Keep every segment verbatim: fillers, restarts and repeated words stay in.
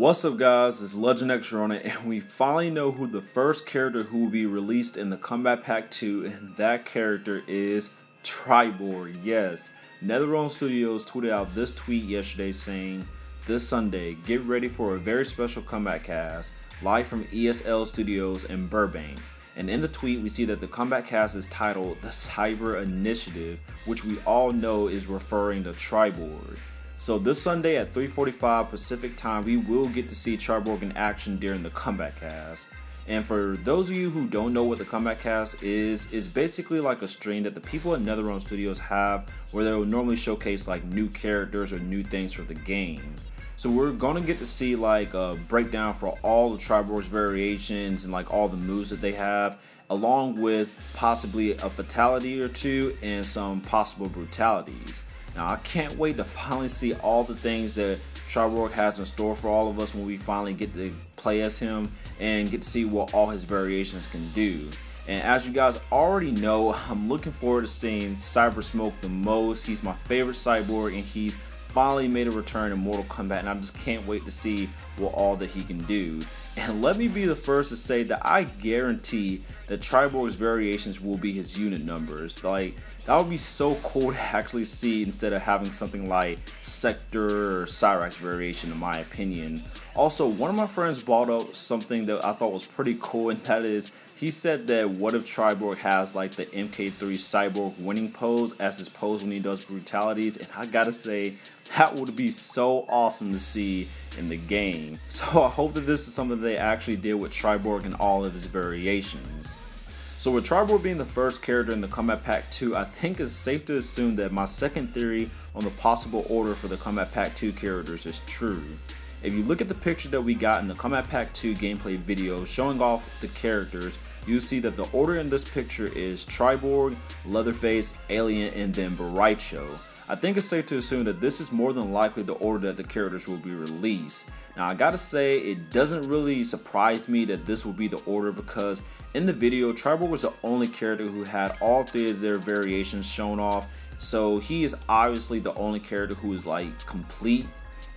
What's up guys, it's LegendXRonin, and we finally know who the first character who will be released in the Kombat Pack two, and that character is Triborg. Yes, Netherrealm Studios tweeted out this tweet yesterday saying, "This Sunday, get ready for a very special Kombat Kast, live from E S L Studios in Burbank." And in the tweet, we see that the Kombat Kast is titled The Cyber Initiative, which we all know is referring to Triborg. So this Sunday at three forty-five Pacific time, we will get to see Triborg in action during the Kombat Kast. And for those of you who don't know what the Kombat Kast is, it's basically like a stream that the people at Netherrealm Studios have where they will normally showcase like new characters or new things for the game. So we're gonna get to see like a breakdown for all the Triborg's variations and like all the moves that they have, along with possibly a fatality or two and some possible brutalities. Now, I can't wait to finally see all the things that Triborg has in store for all of us when we finally get to play as him and get to see what all his variations can do. And as you guys already know, I'm looking forward to seeing Cyber Smoke the most. He's my favorite cyborg, and he's finally made a return in Mortal Kombat, and I just can't wait to see what all that he can do. And let me be the first to say that I guarantee that Triborg's variations will be his unit numbers. Like, that would be so cool to actually see instead of having something like Sector or Cyrax variation, in my opinion. Also, one of my friends brought up something that I thought was pretty cool, and that is, he said that what if Triborg has like the M K three cyborg winning pose as his pose when he does brutalities, and I gotta say, that would be so awesome to see in the game. So I hope that this is something they actually did with Triborg and all of his variations. So with Triborg being the first character in the Kombat Pack two, I think it's safe to assume that my second theory on the possible order for the Kombat Pack two characters is true. If you look at the picture that we got in the Kombat Pack two gameplay video showing off the characters, you'll see that the order in this picture is Triborg, Leatherface, Alien, and then Bo Rai Cho. I think it's safe to assume that this is more than likely the order that the characters will be released. Now I gotta say, it doesn't really surprise me that this will be the order because in the video, Triborg was the only character who had all three of their variations shown off, so he is obviously the only character who is like complete.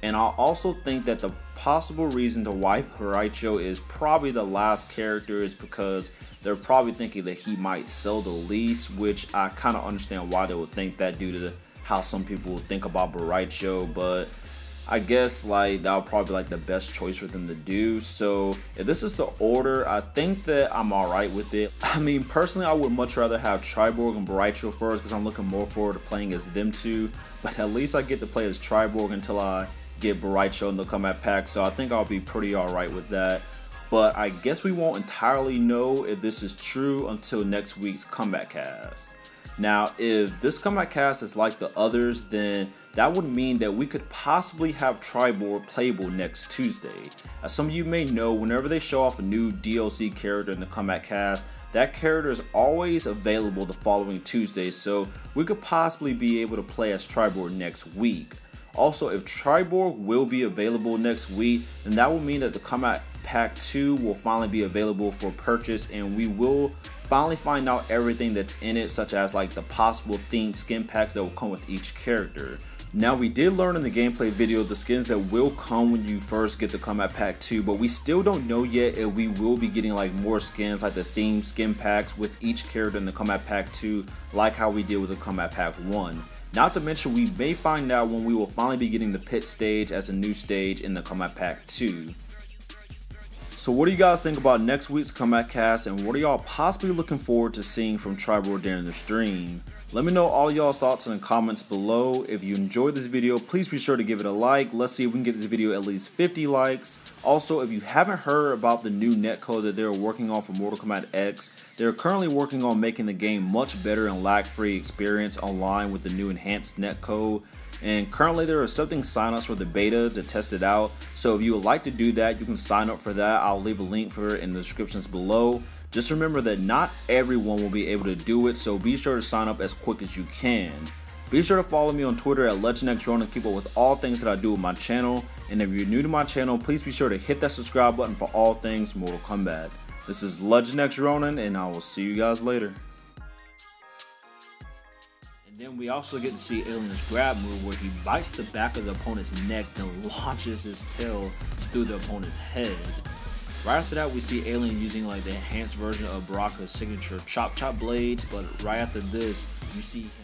And I also think that the possible reason to why Bo Rai Cho is probably the last character is because they're probably thinking that he might sell the least, which I kind of understand why they would think that due to the how some people think about Bo Rai Cho, but I guess like that would probably be like the best choice for them to do. So if this is the order, I think that I'm alright with it. I mean, personally, I would much rather have Triborg and Bo Rai Cho first because I'm looking more forward to playing as them two, but at least I get to play as Triborg until I get Bo Rai Cho in the Kombat Pack, so I think I'll be pretty alright with that. But I guess we won't entirely know if this is true until next week's Kombat Kast. Now, if this Kombat Kast is like the others, then that would mean that we could possibly have Triborg playable next Tuesday. As some of you may know, whenever they show off a new D L C character in the Kombat Kast, that character is always available the following Tuesday, so we could possibly be able to play as Triborg next week. Also, if Triborg will be available next week, then that will mean that the Kombat Pack two will finally be available for purchase, and we will finally find out everything that's in it, such as like the possible themed skin packs that will come with each character. Now, we did learn in the gameplay video the skins that will come when you first get the Kombat Pack two, but we still don't know yet if we will be getting like more skins like the themed skin packs with each character in the Kombat Pack two, like how we did with the Kombat Pack one. Not to mention, we may find out when we will finally be getting the pit stage as a new stage in the Kombat Pack two. So what do you guys think about next week's Kombat Kast, and what are y'all possibly looking forward to seeing from Triborg during the stream? Let me know all y'all's thoughts in the comments below. If you enjoyed this video, please be sure to give it a like. Let's see if we can get this video at least fifty likes. Also, if you haven't heard about the new netcode that they're working on for Mortal Kombat X, they're currently working on making the game much better and lag-free experience online with the new enhanced netcode. And currently they're accepting signups for the beta to test it out. So if you would like to do that, you can sign up for that. I'll leave a link for it in the descriptions below. Just remember that not everyone will be able to do it, so be sure to sign up as quick as you can. Be sure to follow me on Twitter at LegendXRonin to keep up with all things that I do with my channel. And if you're new to my channel, please be sure to hit that subscribe button for all things Mortal Kombat. This is LegendXRonin, and I will see you guys later. And then we also get to see Alien's grab move where he bites the back of the opponent's neck and launches his tail through the opponent's head. Right after that, we see Alien using like the enhanced version of Baraka's signature chop chop blades, but right after this, you see him